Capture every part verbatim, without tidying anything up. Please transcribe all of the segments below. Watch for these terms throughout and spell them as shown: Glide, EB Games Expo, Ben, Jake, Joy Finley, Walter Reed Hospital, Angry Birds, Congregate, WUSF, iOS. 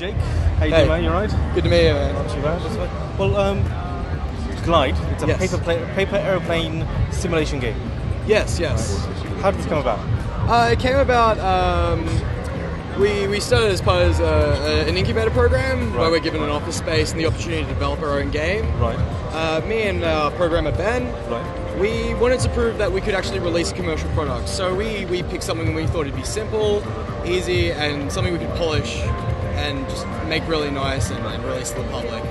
Jake, how you hey. doing, mate? You alright? Good to meet you, man. Not too bad. That's right. Well, um, Glide, it's a yes. paper, play, paper aeroplane simulation game. Yes, yes. How did this come about? Uh, it came about, um, we, we started as part of uh, an incubator program, right. where we're given an office space and the opportunity to develop our own game. Right. Uh, me and our programmer, Ben, right. we wanted to prove that we could actually release a commercial product. So we, we picked something we thought would be simple, easy, and something we could polish and just make really nice and, and release to the public.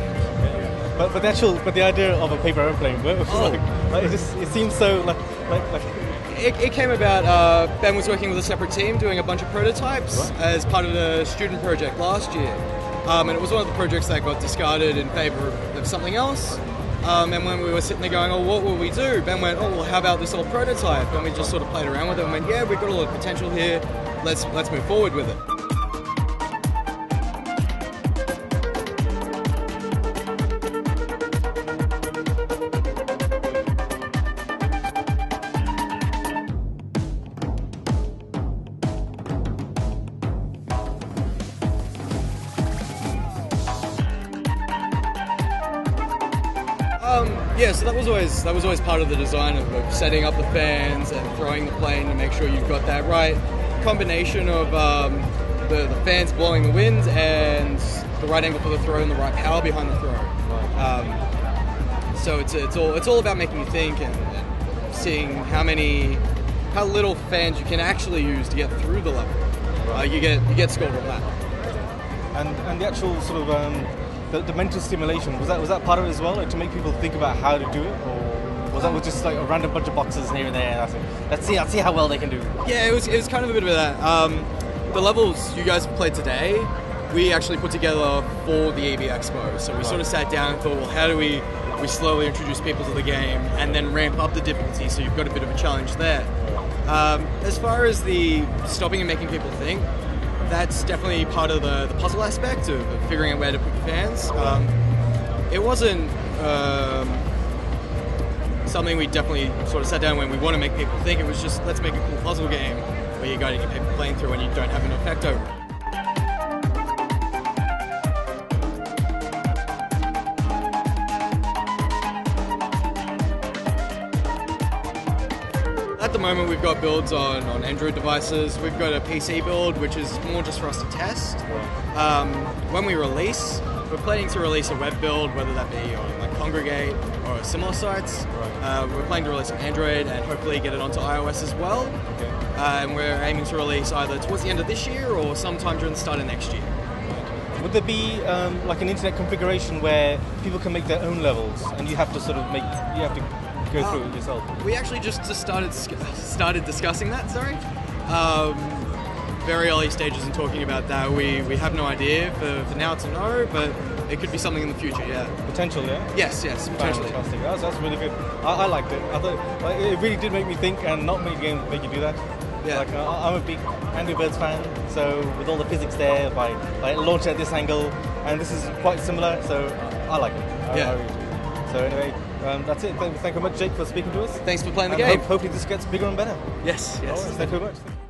But, but the actual, but the idea of a paper airplane, oh. like, like it just it seems so like like. like it, it came about. Uh, Ben was working with a separate team doing a bunch of prototypes right. as part of a student project last year, um, and it was one of the projects that got discarded in favour of something else. Um, and when we were sitting there going, "Oh, what will we do?" Ben went, "Oh, well, how about this old prototype?" And we just sort of played around with it and went, "Yeah, we've got a lot of potential here. Let's let's move forward with it." Um, yeah, so that was always that was always part of the design of, of setting up the fans and throwing the plane to make sure you've got that right. Combination of um, the, the fans blowing the wind and the right angle for the throw and the right power behind the throw. Um, so it's it's all it's all about making you think and, and seeing how many how little fans you can actually use to get through the level. Uh, you get you get scored on that. And and the actual sort of. Um The, the mental stimulation, was that was that part of it as well, like to make people think about how to do it, or was that was just like a random bunch of boxes here and there? And that's it. Let's see, let's see how well they can do. Yeah, it was it was kind of a bit of that. Um, the levels you guys played today, we actually put together for the E B Expo. So we right. sort of sat down and thought, well, how do we we slowly introduce people to the game and then ramp up the difficulty so you've got a bit of a challenge there. Um, as far as the stopping and making people think. That's definitely part of the, the puzzle aspect of, of figuring out where to put the fans. Um, it wasn't um, something we definitely sort of sat down when we want to make people think. It was just, let's make a cool puzzle game where you're guiding your paper plane through and you don't have an effect over it. At the moment we've got builds on, on Android devices, we've got a P C build which is more just for us to test. Um, when we release, we're planning to release a web build, whether that be on like Congregate or similar sites. Uh, we're planning to release on Android and hopefully get it onto iOS as well. Uh, and we're aiming to release either towards the end of this year or sometime during the start of next year. Would there be um, like an internet configuration where people can make their own levels and you have to sort of make, you have to go through um, it yourself? We actually just started started discussing that, sorry. Um, very early stages in talking about that. We we have no idea. For, for now it's a no, but it could be something in the future, yeah. Potential, yeah? Yes, yes, potentially. Fantastic. That's, that's really good. I, I liked it. I thought like, it really did make me think, and not many games make you do that. Yeah. Like, uh, I'm a big Angry Birds fan, so with all the physics there, if I like, launch at this angle, and this is quite similar, so I like it. I, yeah. I really do. So anyway, Um, that's it. Thank you very much, Jake, for speaking to us. Thanks for playing the and game. Hope, hopefully this gets bigger and better. Yes, yes. Right, thank you very much.